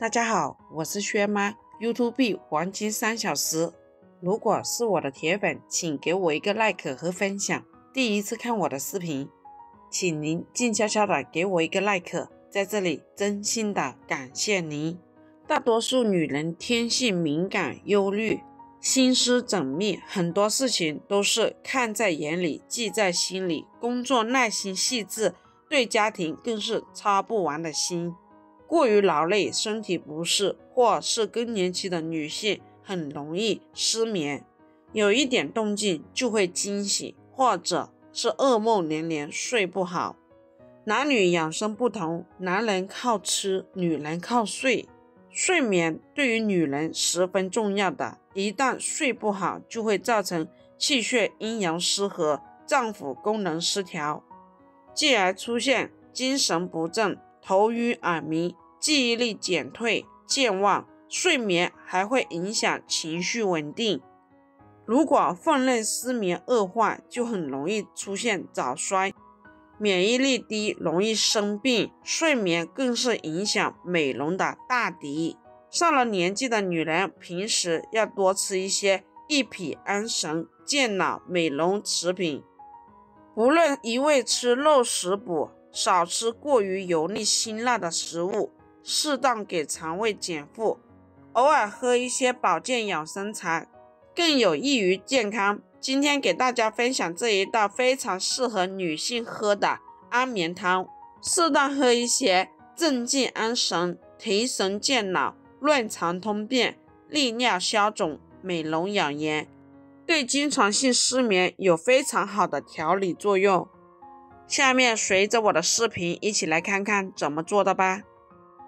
大家好，我是薛妈 ，YouTube 黄金3小时。如果是我的铁粉，请给我一个 like 和分享。第一次看我的视频，请您静悄悄的给我一个 like， 在这里真心的感谢您。大多数女人天性敏感、忧虑、心思缜密，很多事情都是看在眼里、记在心里，工作耐心细致，对家庭更是操不完的心。 过于劳累、身体不适，或是更年期的女性很容易失眠，有一点动静就会惊醒，或者是噩梦连连，睡不好。男女养生不同，男人靠吃，女人靠睡。睡眠对于女人十分重要的，一旦睡不好，就会造成气血阴阳失和、脏腑功能失调，继而出现精神不振、 头晕、耳鸣、记忆力减退、健忘。睡眠还会影响情绪稳定。如果放任失眠恶化，就很容易出现早衰，免疫力低，容易生病。睡眠更是影响美容的大敌。上了年纪的女人，平时要多吃一些益脾安神、健脑美容食品，不论一味吃肉食补。 少吃过于油腻辛辣的食物，适当给肠胃减负，偶尔喝一些保健养生茶，更有益于健康。今天给大家分享这一道非常适合女性喝的安眠汤，适当喝一些，镇静安神、提神健脑、润肠通便、利尿消肿、美容养颜，对经常性失眠有非常好的调理作用。 下面随着我的视频一起来看看怎么做的吧。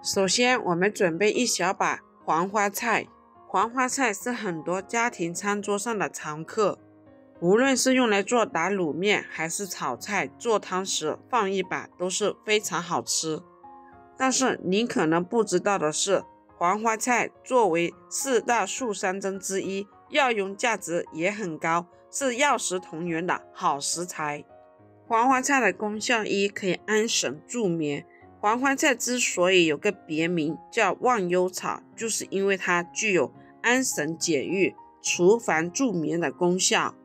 首先，我们准备一小把黄花菜。黄花菜是很多家庭餐桌上的常客，无论是用来做打卤面，还是炒菜、做汤时放一把都是非常好吃。但是您可能不知道的是，黄花菜作为4大素山珍之一，药用价值也很高，是药食同源的好食材。 黄花菜的功效一，可以安神助眠。黄花菜之所以有个别名叫忘忧草，就是因为它具有安神解郁、除烦助眠的功效。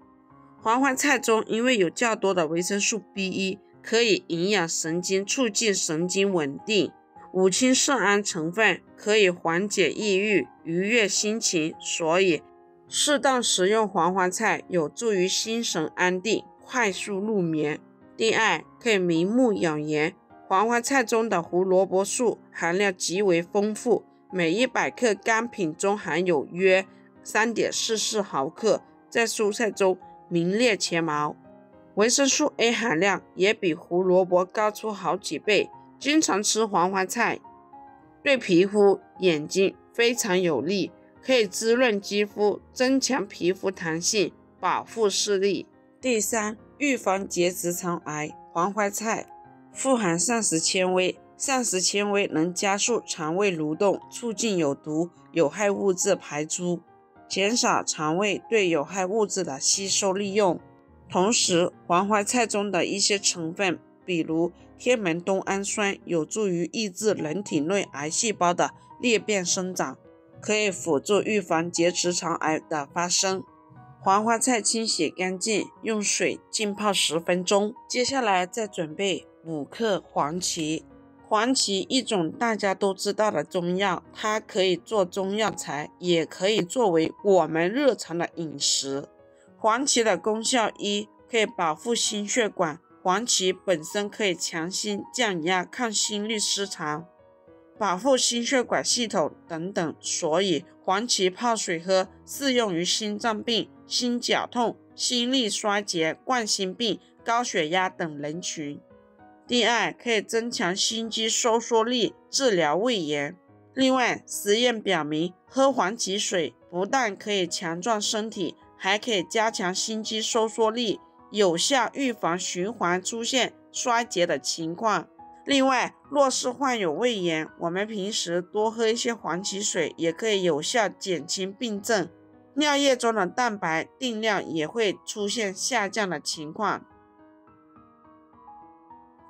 黄花菜中因为有较多的维生素 B1， 可以营养神经，促进神经稳定；五羟色胺成分可以缓解抑郁、愉悦心情，所以适当食用黄花菜有助于心神安定，快速入眠。 第二，可以明目养颜。黄花菜中的胡萝卜素含量极为丰富，每100克干品中含有约 3.44 毫克，在蔬菜中名列前茅。维生素 A 含量也比胡萝卜高出好几倍。经常吃黄花菜，对皮肤、眼睛非常有利，可以滋润肌肤，增强皮肤弹性，保护视力。第三， 预防结直肠癌。黄花菜富含膳食纤维，膳食纤维能加速肠胃蠕动，促进有毒有害物质排出，减少肠胃对有害物质的吸收利用。同时，黄花菜中的一些成分，比如天门冬氨酸，有助于抑制人体内癌细胞的裂变生长，可以辅助预防结直肠癌的发生。 黄花菜清洗干净，用水浸泡10分钟。接下来再准备5克黄芪。黄芪一种大家都知道的中药，它可以做中药材，也可以作为我们日常的饮食。黄芪的功效一，可以保护心血管。黄芪本身可以强心、降压、抗心律失常，保护心血管系统等等，所以黄芪泡水喝，适用于心脏病、 心绞痛、心力衰竭、冠心病、高血压等人群。第二，可以增强心肌收缩力，治疗胃炎。另外，实验表明，喝黄芪水不但可以强壮身体，还可以加强心肌收缩力，有效预防循环出现衰竭的情况。另外，若是患有胃炎，我们平时多喝一些黄芪水，也可以有效减轻病症。 尿液中的蛋白定量也会出现下降的情况。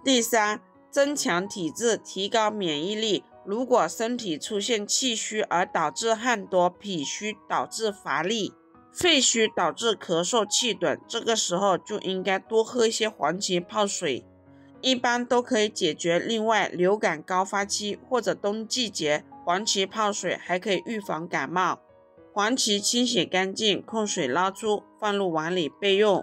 第三，增强体质，提高免疫力。如果身体出现气虚而导致汗多，脾虚导致乏力，肺虚导致咳嗽气短，这个时候就应该多喝一些黄芪泡水，一般都可以解决。另外，流感高发期或者冬季节，黄芪泡水还可以预防感冒。黄芪清洗干净，控水捞出，放入碗里备用。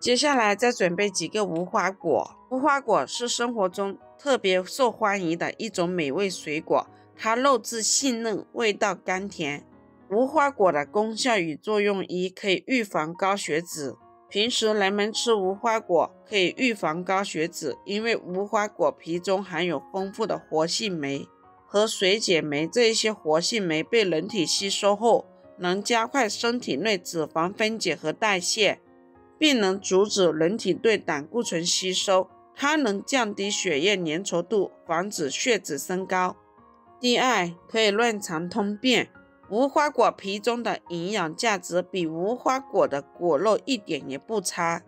接下来再准备几个无花果。无花果是生活中特别受欢迎的一种美味水果，它肉质细嫩，味道甘甜。无花果的功效与作用：一、可以预防高血脂。平时人们吃无花果可以预防高血脂，因为无花果皮中含有丰富的活性酶和水解酶，这些活性酶被人体吸收后，能加快身体内脂肪分解和代谢，并能阻止人体对胆固醇吸收，它能降低血液粘稠度，防止血脂升高。第二，可以润肠通便。无花果皮中的营养价值比无花果的果肉一点也不差，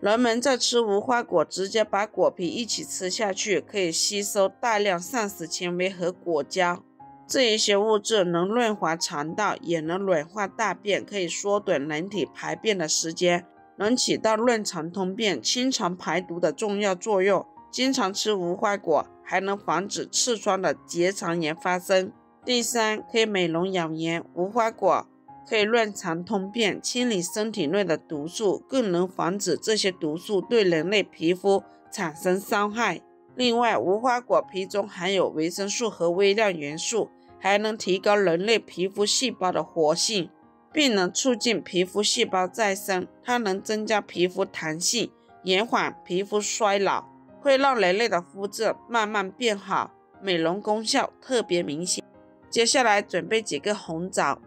人们在吃无花果直接把果皮一起吃下去，可以吸收大量膳食纤维和果胶，这一些物质能润滑肠道，也能软化大便，可以缩短人体排便的时间，能起到润肠通便、清肠排毒的重要作用。经常吃无花果还能防止痔疮的结肠炎发生。第三，可以美容养颜。无花果可以润肠通便，清理身体内的毒素，更能防止这些毒素对人类皮肤产生伤害。另外，无花果皮中含有维生素和微量元素，还能提高人类皮肤细胞的活性，并能促进皮肤细胞再生。它能增加皮肤弹性，延缓皮肤衰老，会让人类的肤质慢慢变好，美容功效特别明显。接下来准备几个红枣。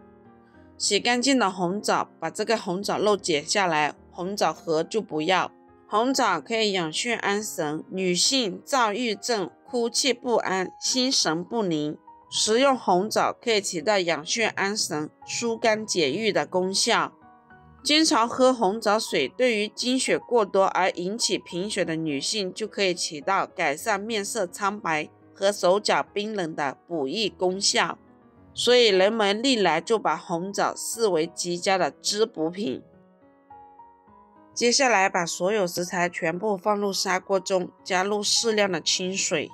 洗干净的红枣，把这个红枣肉剪下来，红枣核就不要。红枣可以养血安神，女性躁郁症、哭泣不安、心神不宁，食用红枣可以起到养血安神、疏肝解郁的功效。经常喝红枣水，对于经血过多而引起贫血的女性就可以起到改善面色苍白和手脚冰冷的补益功效，所以人们历来就把红枣视为极佳的滋补品。接下来把所有食材全部放入砂锅中，加入适量的清水。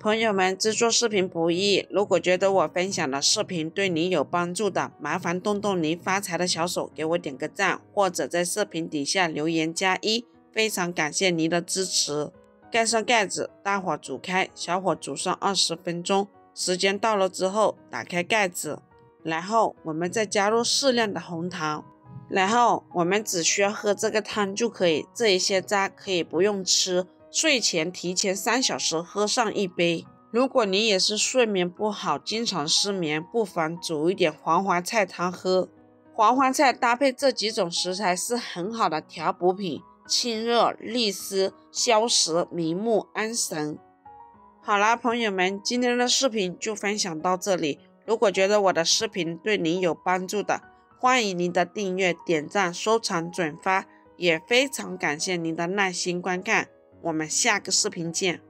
朋友们，制作视频不易，如果觉得我分享的视频对你有帮助的，麻烦动动您发财的小手，给我点个赞，或者在视频底下留言加一，非常感谢您的支持。盖上盖子，大火煮开，小火煮上20分钟，时间到了之后打开盖子，然后我们再加入适量的红糖。然后我们只需要喝这个汤就可以，这一些渣可以不用吃，睡前提前3小时喝上一杯。如果你也是睡眠不好，经常失眠，不妨煮一点黄花菜汤喝。黄花菜搭配这几种食材是很好的调补品，清热利湿、消食明目、安神。好啦，朋友们，今天的视频就分享到这里。如果觉得我的视频对您有帮助的，欢迎您的订阅、点赞、收藏、转发，也非常感谢您的耐心观看。我们下个视频见。